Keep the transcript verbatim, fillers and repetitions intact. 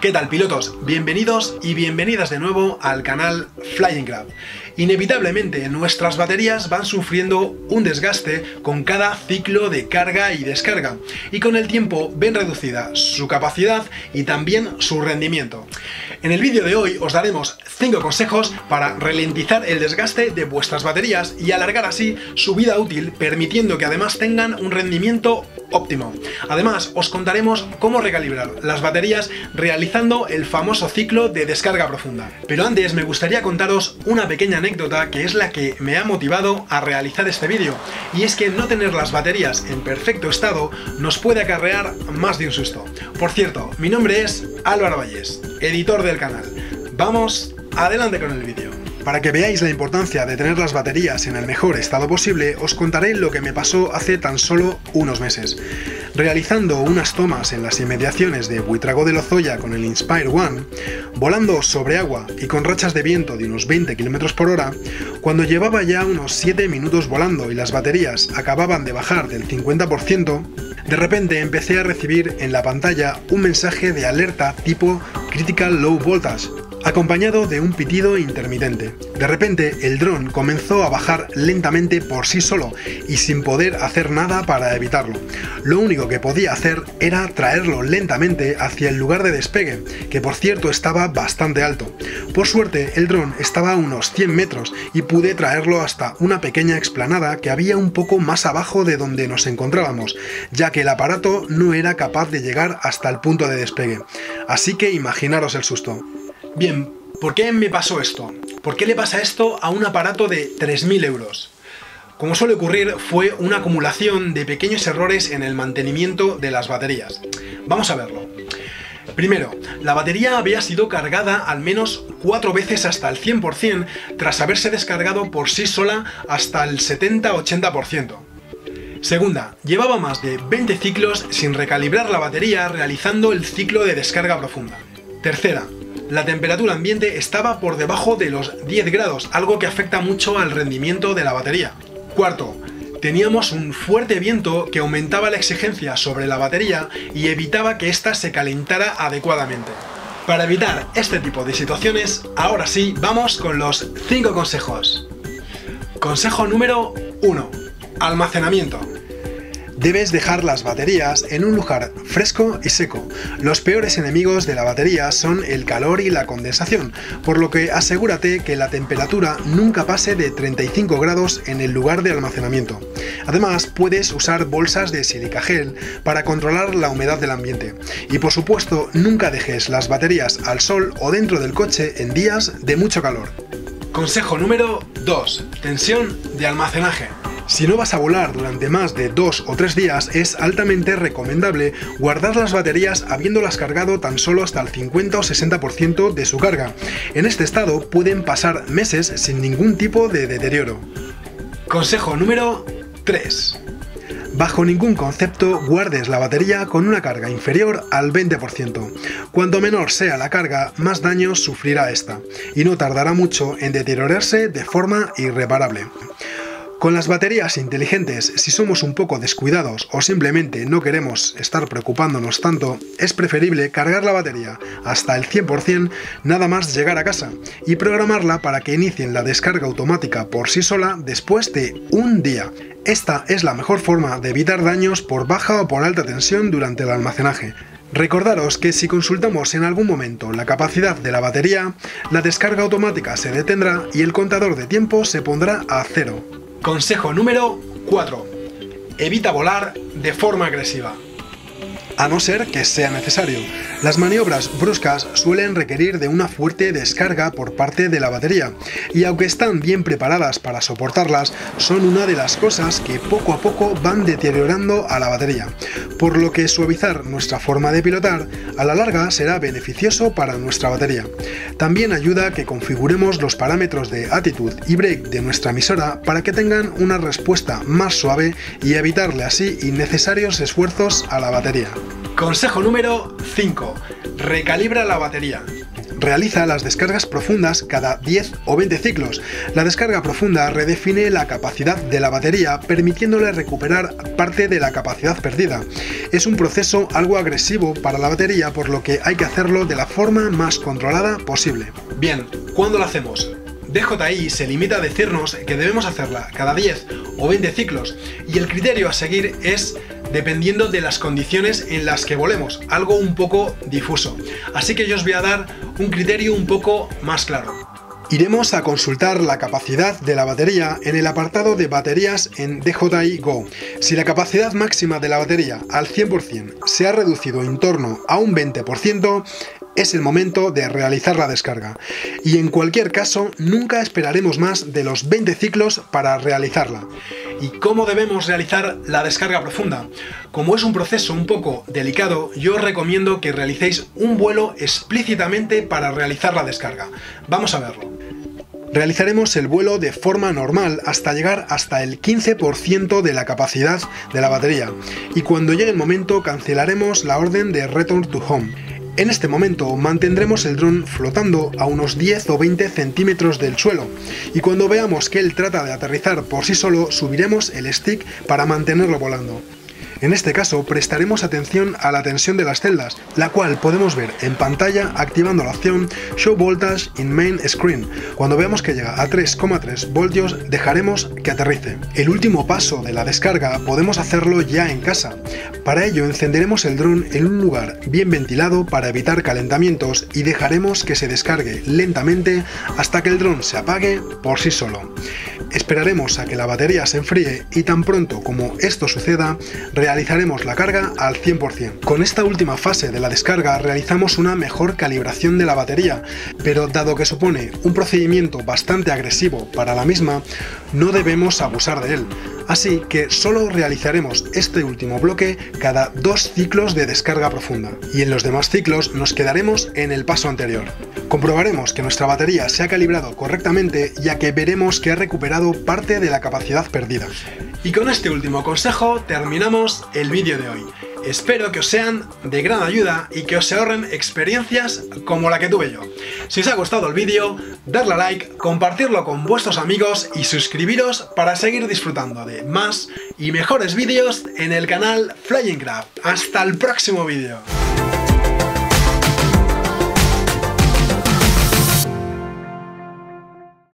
¿Qué tal, pilotos? Bienvenidos y bienvenidas de nuevo al canal FlyingCraft. Inevitablemente nuestras baterías van sufriendo un desgaste con cada ciclo de carga y descarga, y con el tiempo ven reducida su capacidad y también su rendimiento. En el vídeo de hoy os daremos cinco consejos para ralentizar el desgaste de vuestras baterías y alargar así su vida útil, permitiendo que además tengan un rendimiento óptimo. Además, os contaremos cómo recalibrar las baterías realizando el famoso ciclo de descarga profunda. Pero antes me gustaría contaros una pequeña anécdota que es la que me ha motivado a realizar este vídeo, y es que no tener las baterías en perfecto estado nos puede acarrear más de un susto. Por cierto, mi nombre es Álvaro Valles, editor del canal. Vamos adelante con el vídeo. Para que veáis la importancia de tener las baterías en el mejor estado posible, os contaré lo que me pasó hace tan solo unos meses. Realizando unas tomas en las inmediaciones de Buitrago de Lozoya con el Inspire One, volando sobre agua y con rachas de viento de unos veinte kilómetros por hora, cuando llevaba ya unos siete minutos volando y las baterías acababan de bajar del cincuenta por ciento, de repente empecé a recibir en la pantalla un mensaje de alerta tipo Critical Low Voltage, acompañado de un pitido intermitente. De repente, el dron comenzó a bajar lentamente por sí solo y sin poder hacer nada para evitarlo. Lo único que podía hacer era traerlo lentamente hacia el lugar de despegue, que por cierto estaba bastante alto. Por suerte, el dron estaba a unos cien metros y pude traerlo hasta una pequeña explanada que había un poco más abajo de donde nos encontrábamos, ya que el aparato no era capaz de llegar hasta el punto de despegue. Así que imaginaros el susto. Bien, ¿por qué me pasó esto? ¿Por qué le pasa esto a un aparato de tres mil euros? Como suele ocurrir, fue una acumulación de pequeños errores en el mantenimiento de las baterías. Vamos a verlo. Primero, la batería había sido cargada al menos cuatro veces hasta el cien por cien tras haberse descargado por sí sola hasta el setenta a ochenta por ciento. Segunda, llevaba más de veinte ciclos sin recalibrar la batería realizando el ciclo de descarga profunda. Tercera, la temperatura ambiente estaba por debajo de los diez grados, algo que afecta mucho al rendimiento de la batería. Cuarto, teníamos un fuerte viento que aumentaba la exigencia sobre la batería y evitaba que ésta se calentara adecuadamente. Para evitar este tipo de situaciones, ahora sí, vamos con los cinco consejos. Consejo número uno. Almacenamiento. Debes dejar las baterías en un lugar fresco y seco. Los peores enemigos de la batería son el calor y la condensación, por lo que asegúrate que la temperatura nunca pase de treinta y cinco grados en el lugar de almacenamiento. Además, puedes usar bolsas de silicagel para controlar la humedad del ambiente. Y por supuesto, nunca dejes las baterías al sol o dentro del coche en días de mucho calor. Consejo número dos. Tensión de almacenaje. Si no vas a volar durante más de dos o tres días, es altamente recomendable guardar las baterías habiéndolas cargado tan solo hasta el cincuenta o sesenta por ciento de su carga. En este estado pueden pasar meses sin ningún tipo de deterioro. Consejo número tres. Bajo ningún concepto guardes la batería con una carga inferior al veinte por ciento. Cuanto menor sea la carga, más daño sufrirá esta, y no tardará mucho en deteriorarse de forma irreparable. Con las baterías inteligentes, si somos un poco descuidados o simplemente no queremos estar preocupándonos tanto, es preferible cargar la batería hasta el cien por cien nada más llegar a casa y programarla para que inicien la descarga automática por sí sola después de un día. Esta es la mejor forma de evitar daños por baja o por alta tensión durante el almacenaje. Recordaros que si consultamos en algún momento la capacidad de la batería, la descarga automática se detendrá y el contador de tiempo se pondrá a cero. Consejo número cuatro. Evita volar de forma agresiva. A no ser que sea necesario. Las maniobras bruscas suelen requerir de una fuerte descarga por parte de la batería, y aunque están bien preparadas para soportarlas, son una de las cosas que poco a poco van deteriorando a la batería, por lo que suavizar nuestra forma de pilotar a la larga será beneficioso para nuestra batería. También ayuda a que configuremos los parámetros de actitud y brake de nuestra emisora para que tengan una respuesta más suave y evitarle así innecesarios esfuerzos a la batería. Consejo número cinco. Recalibra la batería. realiza las descargas profundas cada diez o veinte ciclos. La descarga profunda redefine la capacidad de la batería, permitiéndole recuperar parte de la capacidad perdida. Es un proceso algo agresivo para la batería, por lo que hay que hacerlo de la forma más controlada posible. Bien, ¿cuándo lo hacemos? D J I se limita a decirnos que debemos hacerla cada diez o veinte ciclos, y el criterio a seguir es dependiendo de las condiciones en las que volemos, algo un poco difuso. Así que yo os voy a dar un criterio un poco más claro. Iremos a consultar la capacidad de la batería en el apartado de baterías en D J I GO. Si la capacidad máxima de la batería al cien por cien se ha reducido en torno a un veinte por ciento, es el momento de realizar la descarga, y en cualquier caso nunca esperaremos más de los veinte ciclos para realizarla. ¿Y cómo debemos realizar la descarga profunda? Como es un proceso un poco delicado, yo os recomiendo que realicéis un vuelo explícitamente para realizar la descarga. Vamos a verlo. Realizaremos el vuelo de forma normal hasta llegar hasta el quince por ciento de la capacidad de la batería, y cuando llegue el momento cancelaremos la orden de Return to Home. En este momento mantendremos el dron flotando a unos diez o veinte centímetros del suelo, y cuando veamos que él trata de aterrizar por sí solo, subiremos el stick para mantenerlo volando. En este caso prestaremos atención a la tensión de las celdas, la cual podemos ver en pantalla activando la opción Show Voltage in Main Screen. Cuando veamos que llega a tres coma tres voltios dejaremos que aterrice. El último paso de la descarga podemos hacerlo ya en casa. Para ello encenderemos el dron en un lugar bien ventilado para evitar calentamientos y dejaremos que se descargue lentamente hasta que el dron se apague por sí solo. Esperaremos a que la batería se enfríe y tan pronto como esto suceda, realizaremos la carga al cien por cien. Con esta última fase de la descarga realizamos una mejor calibración de la batería, pero dado que supone un procedimiento bastante agresivo para la misma, no debemos abusar de él. Así que solo realizaremos este último bloque cada dos ciclos de descarga profunda, y en los demás ciclos nos quedaremos en el paso anterior. Comprobaremos que nuestra batería se ha calibrado correctamente, ya que veremos que ha recuperado parte de la capacidad perdida. Y con este último consejo terminamos el vídeo de hoy. Espero que os sean de gran ayuda y que os ahorren experiencias como la que tuve yo. Si os ha gustado el vídeo, darle a like, compartirlo con vuestros amigos y suscribiros para seguir disfrutando de más y mejores vídeos en el canal FlyingCraft. ¡Hasta el próximo vídeo!